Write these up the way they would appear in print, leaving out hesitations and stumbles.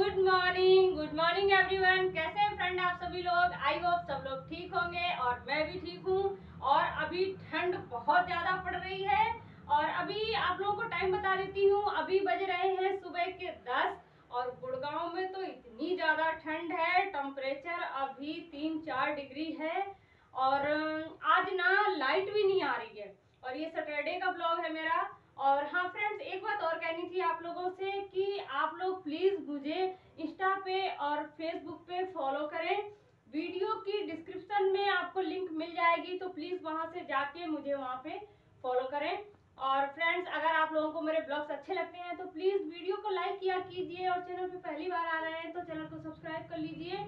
Good morning everyone. कैसे हैं friend आप सभी लोग? आई होप सब लोग ठीक होंगे और मैं भी ठीक हूँ। और अभी ठंड बहुत ज़्यादा पड़ रही है और अभी आप लोगों को टाइम बता देती हूँ। अभी बज रहे हैं सुबह के 10 और गुड़गांव में तो इतनी ज़्यादा ठंड है, टेम्परेचर अभी 3-4 डिग्री है। और आज ना लाइट भी नहीं आ रही है और ये सैटरडे का ब्लॉग है मेरा। और हाँ फ्रेंड्स, एक बात और कहनी थी आप लोगों से कि आप लोग प्लीज़ मुझे इंस्टा पे और फेसबुक पे फॉलो करें। वीडियो की डिस्क्रिप्शन में आपको लिंक मिल जाएगी, तो प्लीज़ वहाँ से जाके मुझे वहाँ पे फॉलो करें। और फ्रेंड्स, अगर आप लोगों को मेरे ब्लॉग्स अच्छे लगते हैं तो प्लीज़ वीडियो को लाइक किया कीजिए और चैनल पे पहली बार आ रहे हैं तो चैनल को सब्सक्राइब कर लीजिए।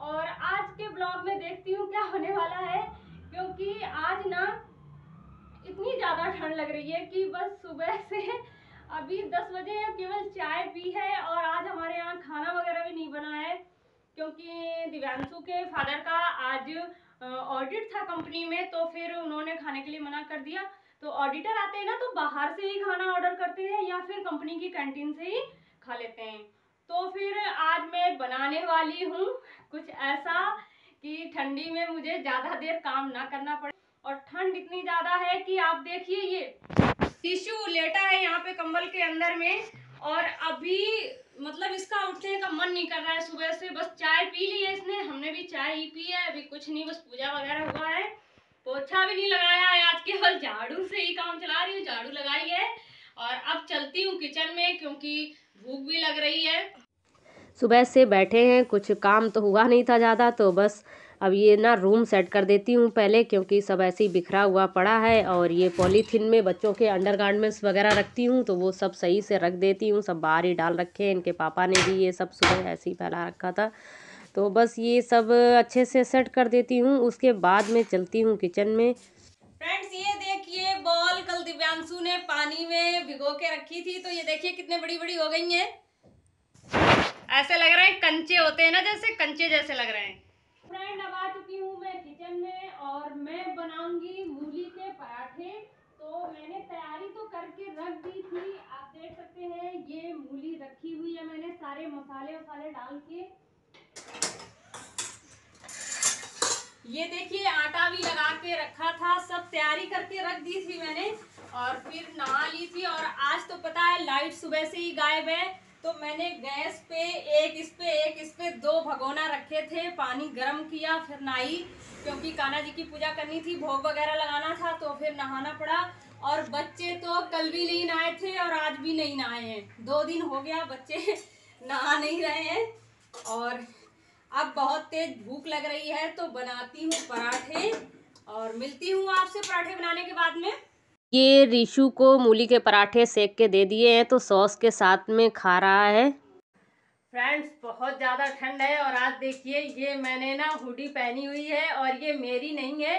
और आज के ब्लॉग में देखती हूँ क्या होने वाला है, क्योंकि आज ना इतनी ज़्यादा ठंड लग रही है कि बस सुबह से अभी 10 बजे केवल चाय पी है। और आज हमारे यहाँ खाना वगैरह भी नहीं बना है, क्योंकि दिव्यांशु के फादर का आज ऑडिट था कंपनी में, तो फिर उन्होंने खाने के लिए मना कर दिया। तो ऑडिटर आते हैं ना, तो बाहर से ही खाना ऑर्डर करते हैं या फिर कंपनी की कैंटीन से ही खा लेते हैं। तो फिर आज मैं बनाने वाली हूँ कुछ ऐसा कि ठंडी में मुझे ज़्यादा देर काम ना करना पड़े। और ठंड इतनी ज़्यादा है कि आप देखिए, ये टिश्यू लेटा है यहाँ पे कंबल के अंदर में। और अभी मतलब इसका उठने का मन नहीं कर रहा है सुबह से। बस चाय पी ली है इसने, हमने भी चाय ही पी है। अभी कुछ नहीं, बस पूजा वगैरह हुआ है। पोछा भी नहीं लगाया है आज, केवल झाड़ू से ही काम चला रही हूँ, झाड़ू लगाई है। और अब चलती हूँ किचन में, क्योंकि भूख भी लग रही है। सुबह से बैठे हैं, कुछ काम तो हुआ नहीं था ज़्यादा, तो बस अब ये ना रूम सेट कर देती हूँ पहले, क्योंकि सब ऐसे ही बिखरा हुआ पड़ा है। और ये पॉलीथीन में बच्चों के अंडरगारमेंट्स वगैरह रखती हूँ, तो वो सब सही से रख देती हूँ। सब बाहर ही डाल रखे हैं, इनके पापा ने भी ये सब सुबह ऐसे ही फैला रखा था। तो बस ये सब अच्छे से सेट कर देती हूँ, उसके बाद में चलती हूँ किचन में। फ्रेंड्स, ये देखिए बॉल कल दिव्यांशु ने पानी में भिगो के रखी थी, तो ये देखिए कितने बड़ी बड़ी हो गई हैं। ऐसे लग रहे हैं कंचे होते हैं ना, जैसे कंचे जैसे लग रहे हैं। फ्रेंड, अब आ चुकी हूँ मैं किचन में और मैं बनाऊंगी मूली के पराठे। तो मैंने तैयारी तो करके रख दी थी, आप देख सकते हैं ये मूली रखी हुई है मैंने, सारे मसाले वसाले डाल के। ये देखिए आटा भी लगा के रखा था, सब तैयारी करके रख दी थी मैंने। और फिर नहा ली थी। और आज तो पता है लाइट सुबह से ही गायब है, तो मैंने गैस पे एक इस पे 2 भगोना रखे थे। पानी गर्म किया, फिर नहाई, क्योंकि कान्हा जी की पूजा करनी थी, भोग वगैरह लगाना था, तो फिर नहाना पड़ा। और बच्चे तो कल भी नहीं नहाए थे और आज भी नहीं नहाए हैं, 2 दिन हो गया बच्चे नहा नहीं रहे हैं। और अब बहुत तेज भूख लग रही है, तो बनाती हूँ पराठे और मिलती हूँ आपसे पराठे बनाने के बाद में। ये ऋषु को मूली के पराठे सेक के दे दिए हैं, तो सॉस के साथ में खा रहा है। फ्रेंड्स, बहुत ज़्यादा ठंड है और आज देखिए ये मैंने ना हुडी पहनी हुई है, और ये मेरी नहीं है,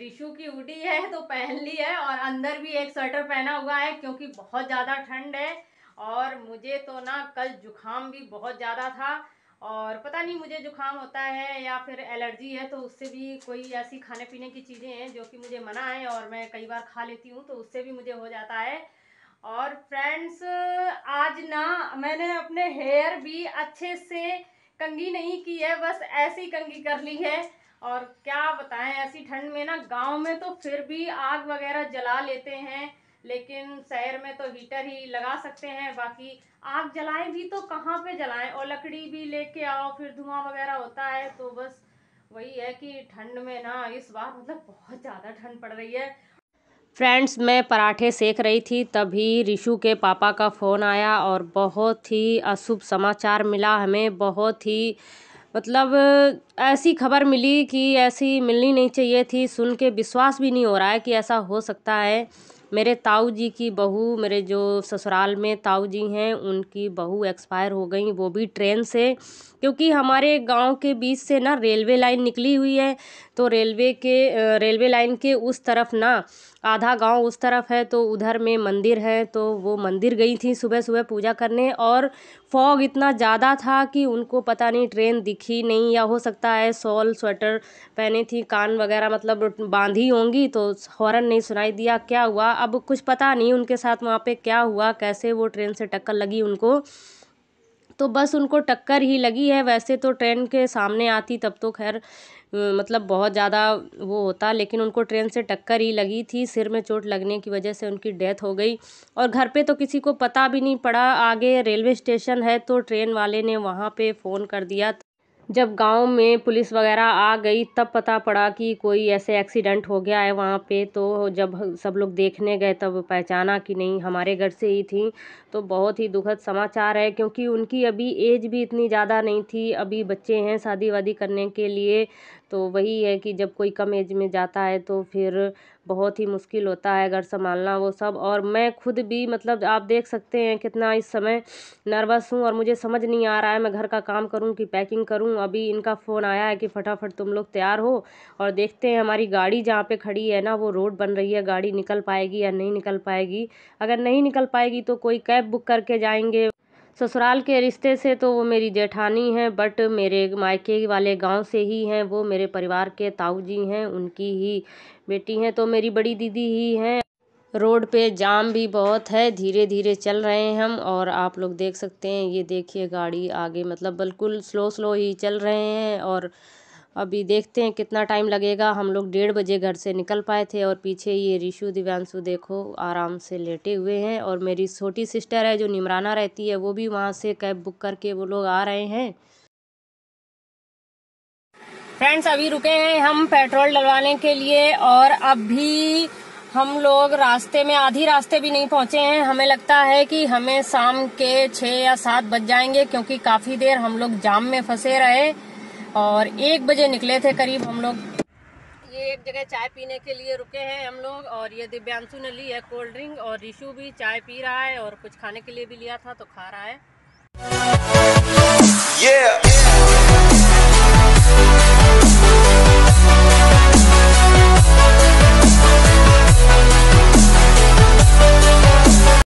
ऋषु की हुडी है, तो पहन ली है। और अंदर भी एक स्वेटर पहना हुआ है, क्योंकि बहुत ज़्यादा ठंड है। और मुझे तो ना कल जुखाम भी बहुत ज़्यादा था, और पता नहीं मुझे जुखाम होता है या फिर एलर्जी है, तो उससे भी कोई ऐसी खाने पीने की चीज़ें हैं जो कि मुझे मना है और मैं कई बार खा लेती हूँ, तो उससे भी मुझे हो जाता है। और फ्रेंड्स, आज ना मैंने अपने हेयर भी अच्छे से कंघी नहीं की है, बस ऐसे ही कंघी कर ली है। और क्या बताएं, ऐसी ठंड में ना गाँव में तो फिर भी आग वगैरह जला लेते हैं, लेकिन शहर में तो हीटर ही लगा सकते हैं। बाकी आग जलाएं भी तो कहाँ पे जलाएं, और लकड़ी भी लेके आओ, फिर धुआं वगैरह होता है। तो बस वही है कि ठंड में ना इस बार मतलब बहुत ज़्यादा ठंड पड़ रही है। फ्रेंड्स, मैं पराठे सेक रही थी, तभी ऋषु के पापा का फ़ोन आया और बहुत ही अशुभ समाचार मिला हमें। बहुत ही मतलब ऐसी खबर मिली कि ऐसी मिलनी नहीं चाहिए थी। सुन के विश्वास भी नहीं हो रहा है कि ऐसा हो सकता है। मेरे ताऊ जी की बहू, मेरे जो ससुराल में ताऊ जी हैं, उनकी बहू एक्सपायर हो गई, वो भी ट्रेन से, क्योंकि हमारे गांव के बीच से ना रेलवे लाइन निकली हुई है। तो रेलवे लाइन के उस तरफ ना आधा गांव उस तरफ है, तो उधर में मंदिर है, तो वो मंदिर गई थी सुबह सुबह पूजा करने। और फॉग इतना ज़्यादा था कि उनको पता नहीं ट्रेन दिखी नहीं, या हो सकता है शॉल स्वेटर पहने थी, कान वगैरह मतलब बांधी होंगी, तो हॉर्न नहीं सुनाई दिया। क्या हुआ अब कुछ पता नहीं उनके साथ वहाँ पे क्या हुआ, कैसे वो ट्रेन से टक्कर लगी उनको। तो बस उनको टक्कर ही लगी है। वैसे तो ट्रेन के सामने आती तब तो खैर मतलब बहुत ज़्यादा वो होता, लेकिन उनको ट्रेन से टक्कर ही लगी थी। सिर में चोट लगने की वजह से उनकी डेथ हो गई और घर पे तो किसी को पता भी नहीं पड़ा। आगे रेलवे स्टेशन है तो ट्रेन वाले ने वहाँ पे फ़ोन कर दिया। जब गांव में पुलिस वगैरह आ गई तब पता पड़ा कि कोई ऐसे एक्सीडेंट हो गया है वहाँ पे। तो जब सब लोग देखने गए तब पहचाना कि नहीं हमारे घर से ही थी। तो बहुत ही दुखद समाचार है, क्योंकि उनकी अभी एज भी इतनी ज़्यादा नहीं थी, अभी बच्चे हैं शादी वादी करने के लिए। तो वही है कि जब कोई कम एज में जाता है तो फिर बहुत ही मुश्किल होता है घर संभालना वो सब। और मैं खुद भी मतलब आप देख सकते हैं कितना इस समय नर्वस हूँ और मुझे समझ नहीं आ रहा है मैं घर का काम करूँ कि पैकिंग करूँ। अभी इनका फ़ोन आया है कि फटाफट तुम लोग तैयार हो और देखते हैं हमारी गाड़ी जहाँ पे खड़ी है ना वो रोड बन रही है, गाड़ी निकल पाएगी या नहीं निकल पाएगी। अगर नहीं निकल पाएगी तो कोई कैब बुक करके जाएंगे। ससुराल के रिश्ते से तो वो मेरी जेठानी हैं, बट मेरे मायके वाले गांव से ही हैं, वो मेरे परिवार के ताऊ जी हैं, उनकी ही बेटी हैं, तो मेरी बड़ी दीदी ही हैं। रोड पे जाम भी बहुत है, धीरे धीरे चल रहे हैं हम और आप लोग देख सकते हैं। ये देखिए गाड़ी आगे मतलब बिल्कुल स्लो ही चल रहे हैं और अभी देखते हैं कितना टाइम लगेगा। हम लोग 1:30 बजे घर से निकल पाए थे और पीछे ये रिशु दिव्यांशु देखो आराम से लेटे हुए हैं। और मेरी छोटी सिस्टर है जो निमराना रहती है, वो भी वहाँ से कैब बुक करके वो लोग आ रहे हैं। फ्रेंड्स अभी रुके हैं हम पेट्रोल डलवाने के लिए और अभी हम लोग रास्ते में आधी रास्ते भी नहीं पहुंचे हैं। हमें लगता है कि हमें शाम के 6 या 7 बज जाएंगे, क्योंकि काफ़ी देर हम लोग जाम में फंसे रहे और 1 बजे निकले थे करीब हम लोग। ये एक जगह चाय पीने के लिए रुके हैं हम लोग और ये दिव्यांशु ने ली है कोल्ड ड्रिंक और रिशु भी चाय पी रहा है और कुछ खाने के लिए भी लिया था तो खा रहा है।